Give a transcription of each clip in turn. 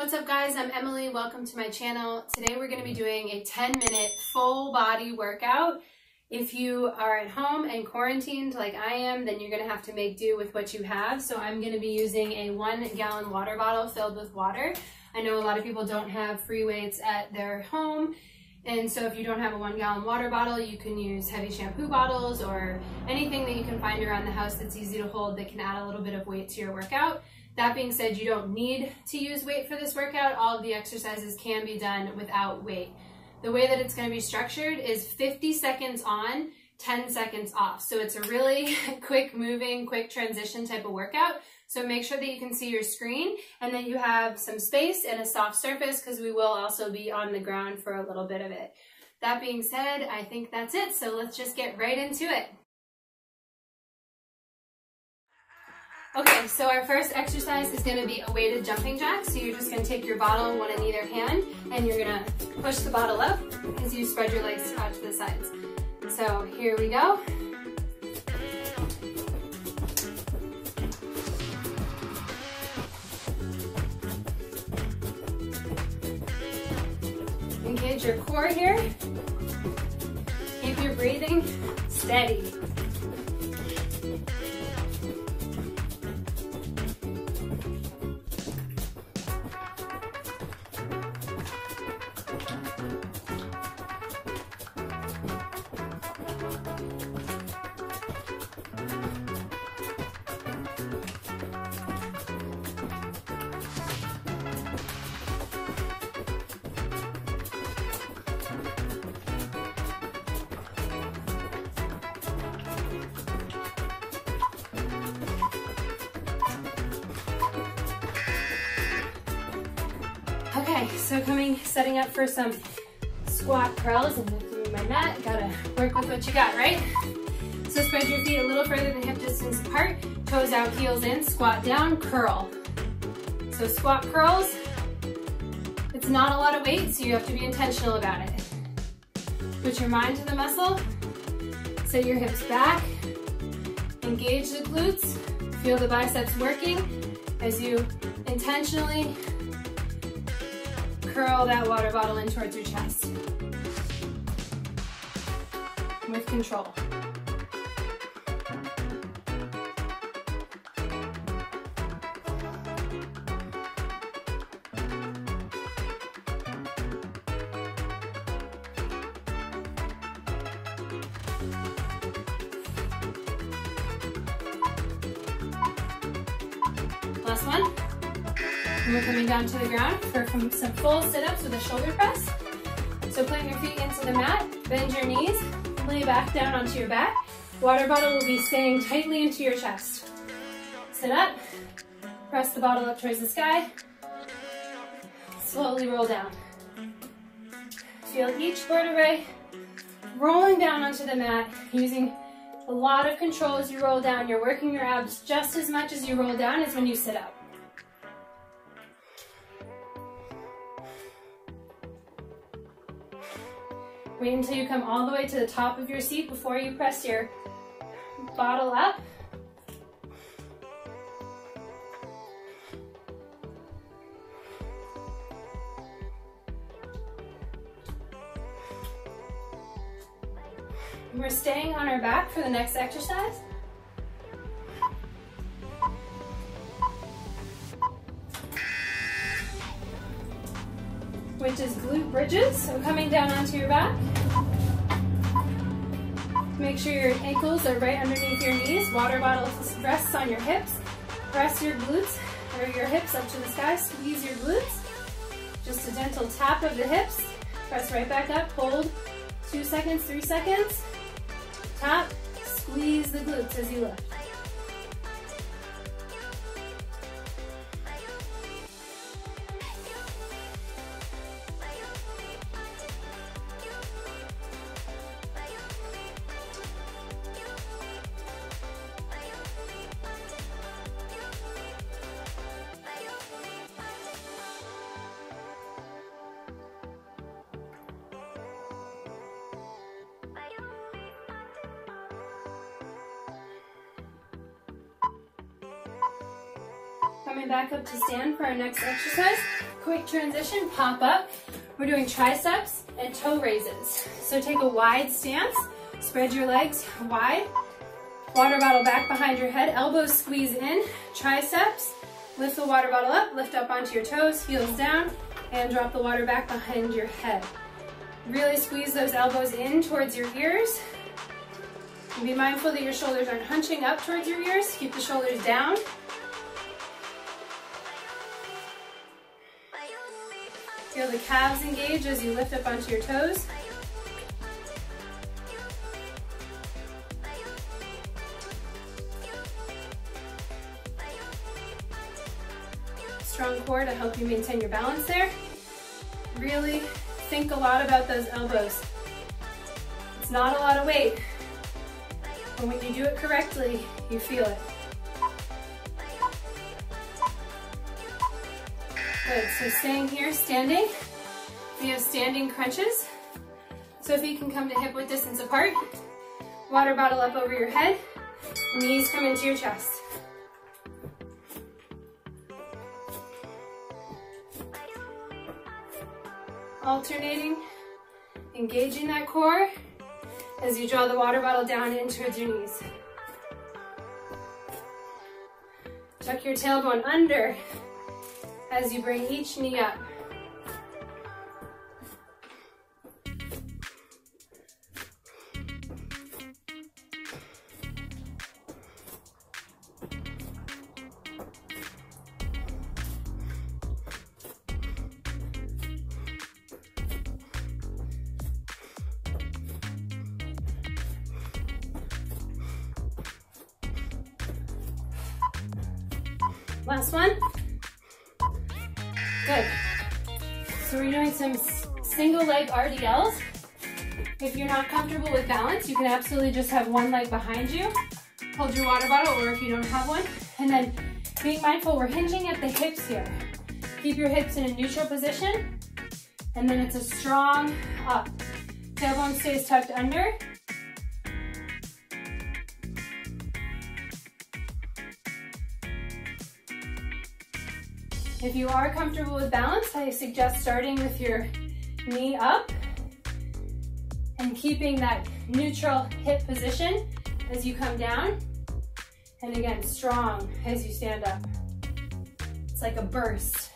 What's up guys, I'm Emily, welcome to my channel. Today we're going to be doing a 10-minute full body workout. If you are at home and quarantined like I am, then you're going to have to make do with what you have. So I'm going to be using a 1-gallon water bottle filled with water. I know a lot of people don't have free weights at their home. And so if you don't have a 1-gallon water bottle, you can use heavy shampoo bottles or anything that you can find around the house that's easy to hold that can add a little bit of weight to your workout. That being said, you don't need to use weight for this workout. All of the exercises can be done without weight. The way that it's going to be structured is 50 seconds on, 10 seconds off. So it's a really quick moving, quick transition type of workout. So make sure that you can see your screen and that you have some space and a soft surface because we will also be on the ground for a little bit of it. That being said, I think that's it. So let's just get right into it. Okay, so our first exercise is going to be a weighted jumping jack. So you're just going to take your bottle, one in either hand, and you're going to push the bottle up as you spread your legs out to the sides. So here we go. Engage your core here. Keep your breathing steady. Okay, so setting up for some squat curls and lifting my mat. Gotta work with what you got, right? So spread your feet a little further than hip distance apart, toes out, heels in, squat down, curl. So squat curls, it's not a lot of weight, so you have to be intentional about it. Put your mind to the muscle, set your hips back, engage the glutes, feel the biceps working as you intentionally curl that water bottle in towards your chest with control. Last one. And we're coming down to the ground for some full sit-ups with a shoulder press. So plant your feet into the mat, bend your knees, lay back down onto your back. Water bottle will be staying tightly into your chest. Sit up, press the bottle up towards the sky, slowly roll down. Feel each vertebrae rolling down onto the mat, using a lot of control as you roll down. You're working your abs just as much as you roll down as when you sit up. Wait until you come all the way to the top of your seat before you press your bottle up. And we're staying on our back for the next exercise. Which is glute bridges, so coming down onto your back. Make sure your ankles are right underneath your knees, water bottle rests on your hips. Press your glutes, or your hips up to the sky, squeeze your glutes. Just a gentle tap of the hips, press right back up, hold 2 seconds, 3 seconds. Tap, squeeze the glutes as you lift. Coming back up to stand for our next exercise. Quick transition, pop up. We're doing triceps and toe raises. So take a wide stance, spread your legs wide. Water bottle back behind your head, elbows squeeze in, triceps. Lift the water bottle up, lift up onto your toes, heels down, and drop the water back behind your head. Really squeeze those elbows in towards your ears. And be mindful that your shoulders aren't hunching up towards your ears. Keep the shoulders down. Feel the calves engage as you lift up onto your toes. Strong core to help you maintain your balance there. Really think a lot about those elbows. It's not a lot of weight, but when you do it correctly, you feel it. Good, so staying here, standing. We have standing crunches. So if you can come to hip width distance apart, water bottle up over your head, knees come into your chest. Alternating, engaging that core as you draw the water bottle down in towards your knees. Tuck your tailbone under as you bring each knee up. Last one. Good. So we're doing some single leg RDLs. If you're not comfortable with balance, you can absolutely just have one leg behind you. Hold your water bottle, or if you don't have one. And then being mindful, we're hinging at the hips here. Keep your hips in a neutral position. And then it's a strong up. Tailbone stays tucked under. If you are comfortable with balance, I suggest starting with your knee up and keeping that neutral hip position as you come down. And again, strong as you stand up. It's like a burst.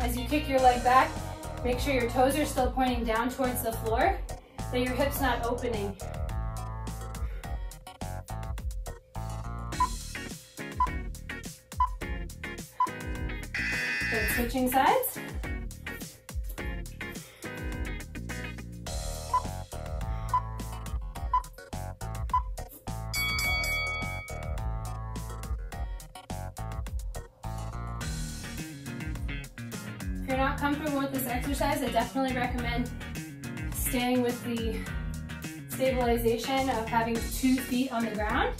As you kick your leg back, make sure your toes are still pointing down towards the floor, so your hip's not opening. Switching sides. If you're not comfortable with this exercise, I definitely recommend staying with the stabilization of having 2 feet on the ground.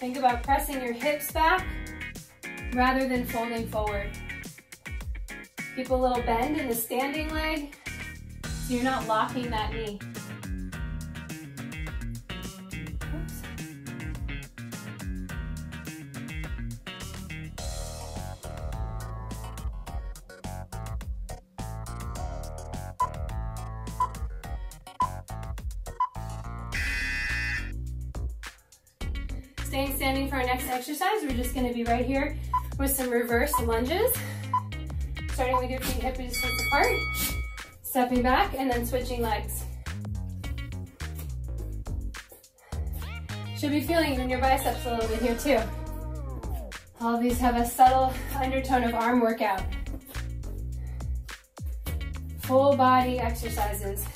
Think about pressing your hips back rather than folding forward. Keep a little bend in the standing leg so you're not locking that knee. Oops. Staying standing for our next exercise, we're just going to be right here with some reverse lunges. Starting with your feet hip distance apart, stepping back, and then switching legs. Should be feeling even your biceps a little bit here too. All of these have a subtle undertone of arm workout. Full body exercises.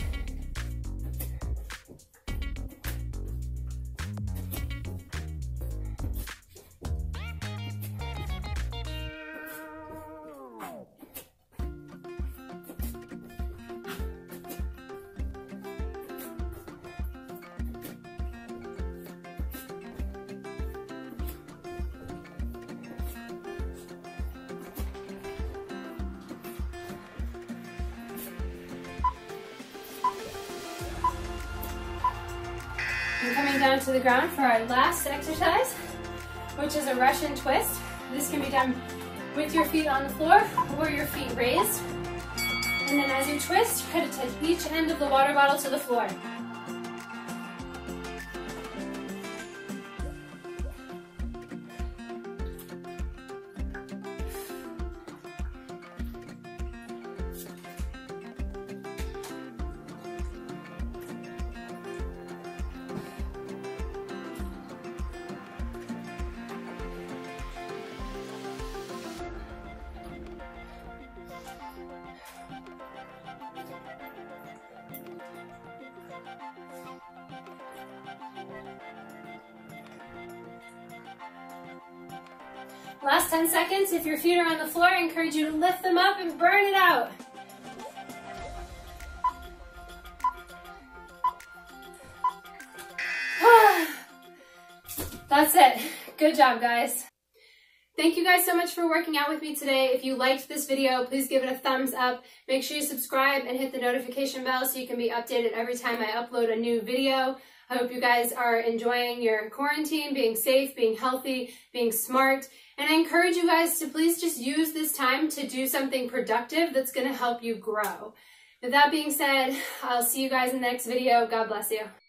We're coming down to the ground for our last exercise, which is a Russian twist. This can be done with your feet on the floor or your feet raised. And then as you twist, try to touch each end of the water bottle to the floor. Last 10 seconds. If your feet are on the floor, I encourage you to lift them up and burn it out. That's it. Good job, guys. Thank you guys so much for working out with me today. If you liked this video, please give it a thumbs up. Make sure you subscribe and hit the notification bell so you can be updated every time I upload a new video. I hope you guys are enjoying your quarantine, being safe, being healthy, being smart. And I encourage you guys to please just use this time to do something productive that's going to help you grow. With that being said, I'll see you guys in the next video. God bless you.